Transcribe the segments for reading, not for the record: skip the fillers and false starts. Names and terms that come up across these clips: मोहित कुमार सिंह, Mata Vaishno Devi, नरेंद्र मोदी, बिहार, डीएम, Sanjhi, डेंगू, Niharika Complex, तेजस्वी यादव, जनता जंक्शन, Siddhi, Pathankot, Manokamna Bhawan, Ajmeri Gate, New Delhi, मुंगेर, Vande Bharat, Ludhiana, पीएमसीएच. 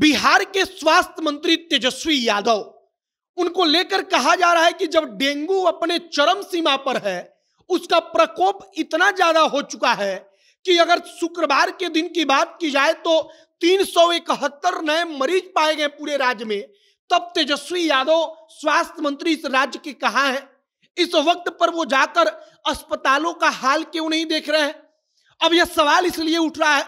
बिहार के स्वास्थ्य मंत्री तेजस्वी यादव, उनको लेकर कहा जा रहा है कि जब डेंगू अपने चरम सीमा पर है, उसका प्रकोप इतना ज्यादा हो चुका है कि अगर शुक्रवार के दिन की बात की जाए तो 371 नए मरीज पाए गए पूरे राज्य में। तब तेजस्वी यादव स्वास्थ्य मंत्री इस राज्य के कहां हैं? इस वक्त पर वो जाकर अस्पतालों का हाल क्यों नहीं देख रहे हैं? अब यह सवाल इसलिए उठ रहा है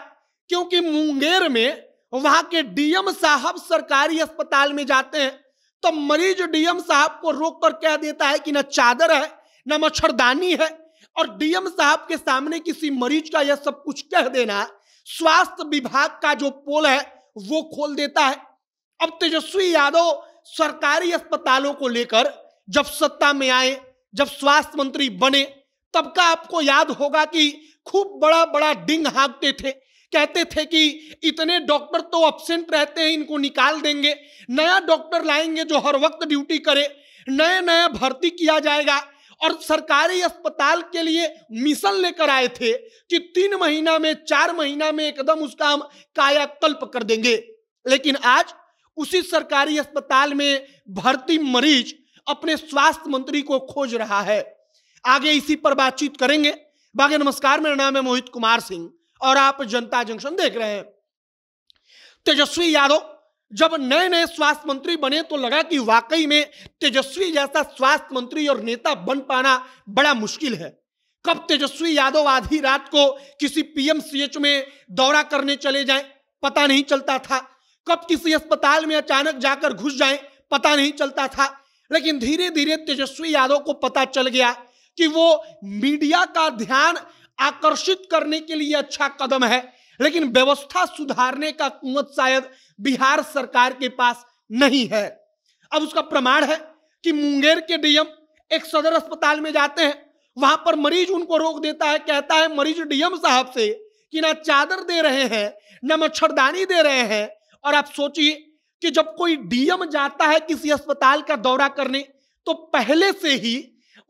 क्योंकि मुंगेर में वहां के डीएम साहब सरकारी अस्पताल में जाते हैं तो मरीज डीएम साहब को रोक कर कह देता है कि ना चादर है ना मच्छरदानी है, और डीएम साहब के सामने किसी मरीज का यह सब कुछ कह देना स्वास्थ्य विभाग का जो पोल है वो खोल देता है। अब तेजस्वी यादव सरकारी अस्पतालों को लेकर जब सत्ता में आए, जब स्वास्थ्य मंत्री बने, तब का आपको याद होगा कि खूब बड़ा बड़ा डिंग हाँकते थे, कहते थे कि इतने डॉक्टर तो एब्सेंट रहते हैं, इनको निकाल देंगे, नया डॉक्टर लाएंगे जो हर वक्त ड्यूटी करे, नया नया भर्ती किया जाएगा। और सरकारी अस्पताल के लिए मिशन लेकर आए थे कि 3 महीना में 4 महीना में एकदम उसका हम कायाकल्प कर देंगे। लेकिन आज उसी सरकारी अस्पताल में भर्ती मरीज अपने स्वास्थ्य मंत्री को खोज रहा है। आगे इसी पर बातचीत करेंगे। बाकी नमस्कार, मेरा नाम है मोहित कुमार सिंह और आप जनता जंक्शन देख रहे हैं। तेजस्वी यादव जब नए नए स्वास्थ्य मंत्री बने तो लगा कि वाकई में तेजस्वी जैसा स्वास्थ्य मंत्री और नेता बन पाना बड़ा मुश्किल है। कब तेजस्वी यादव आधी रात को किसी पीएमसीएच में दौरा करने चले जाएं, पता नहीं चलता था। कब किसी अस्पताल में अचानक जाकर घुस जाएं, पता नहीं चलता था। लेकिन धीरे धीरे तेजस्वी यादव को पता चल गया कि वो मीडिया का ध्यान आकर्षित करने के लिए अच्छा कदम है, लेकिन व्यवस्था सुधारने का कुवत शायद बिहार सरकार के पास नहीं है। अब उसका प्रमाण है कि मुंगेर के डीएम एक सदर अस्पताल में जाते हैं, वहां पर मरीज उनको रोक देता है, कहता है मरीज डीएम साहब से कि ना चादर दे रहे हैं ना मच्छरदानी दे रहे हैं। और आप सोचिए कि जब कोई डीएम जाता है किसी अस्पताल का दौरा करने तो पहले से ही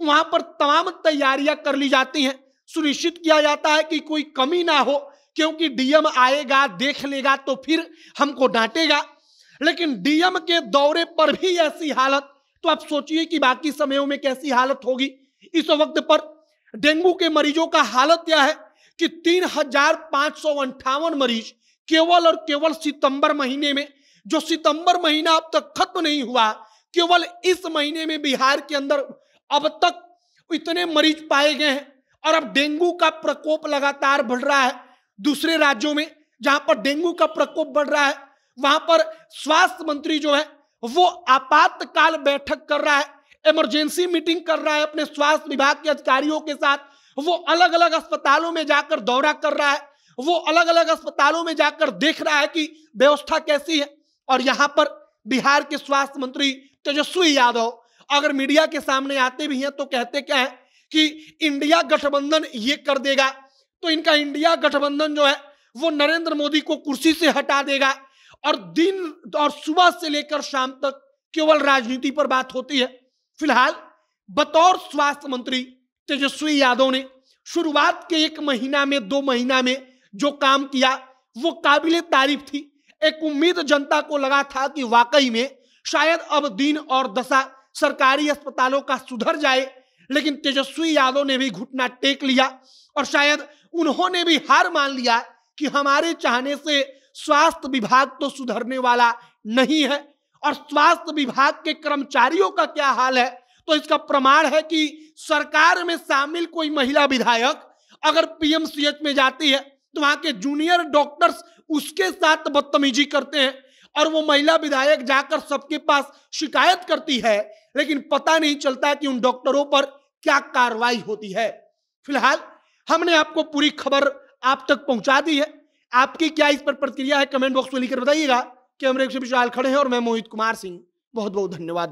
वहां पर तमाम तैयारियां कर ली जाती हैं, सुनिश्चित किया जाता है कि कोई कमी ना हो, क्योंकि डीएम आएगा, देख लेगा तो फिर हमको डांटेगा। लेकिन डीएम के दौरे पर भी ऐसी हालत, तो आप सोचिए कि बाकी समयों में कैसी हालत होगी। इस वक्त पर डेंगू के मरीजों का हालत यह है कि 3,558 मरीज केवल और केवल सितंबर महीने में, जो सितंबर महीना अब तक खत्म नहीं हुआ, केवल इस महीने में बिहार के अंदर अब तक इतने मरीज पाए गए हैं। और अब डेंगू का प्रकोप लगातार बढ़ रहा है। दूसरे राज्यों में जहां पर डेंगू का प्रकोप बढ़ रहा है वहां पर स्वास्थ्य मंत्री जो है वो आपातकाल बैठक कर रहा है, इमरजेंसी मीटिंग कर रहा है अपने स्वास्थ्य विभाग के अधिकारियों के साथ। वो अलग अलग अस्पतालों में जाकर दौरा कर रहा है, वो अलग अलग अस्पतालों में जाकर देख रहा है कि व्यवस्था कैसी है। और यहाँ पर बिहार के स्वास्थ्य मंत्री तेजस्वी यादव अगर मीडिया के सामने आते भी हैं तो कहते क्या है कि इंडिया गठबंधन ये कर देगा, तो इनका इंडिया गठबंधन जो है वो नरेंद्र मोदी को कुर्सी से हटा देगा। और दिन और सुबह से लेकर शाम तक केवल राजनीति पर बात होती है। फिलहाल बतौर स्वास्थ्य मंत्री तेजस्वी यादव ने शुरुआत के 1 महीना में 2 महीना में जो काम किया वो काबिले तारीफ थी। एक उम्मीद जनता को लगा था कि वाकई में शायद अब दिन और दशा सरकारी अस्पतालों का सुधर जाए, लेकिन तेजस्वी यादव ने भी घुटना टेक लिया और शायद उन्होंने भी हार मान लिया कि हमारे चाहने से स्वास्थ्य विभाग तो सुधरने वाला नहीं है। और स्वास्थ्य विभाग के कर्मचारियों का क्या हाल है, तो इसका प्रमाण है कि सरकार में शामिल कोई महिला विधायक अगर पीएमसीएच में जाती है तो वहां के जूनियर डॉक्टर्स उसके साथ बदतमीजी करते हैं और वो महिला विधायक जाकर सबके पास शिकायत करती है, लेकिन पता नहीं चलता कि उन डॉक्टरों पर क्या कार्रवाई होती है। फिलहाल हमने आपको पूरी खबर आप तक पहुंचा दी है। आपकी क्या इस पर प्रतिक्रिया है, कमेंट बॉक्स में लिखकर बताइएगा। कैमरे से विशाल खड़े हैं और मैं मोहित कुमार सिंह, बहुत बहुत धन्यवाद।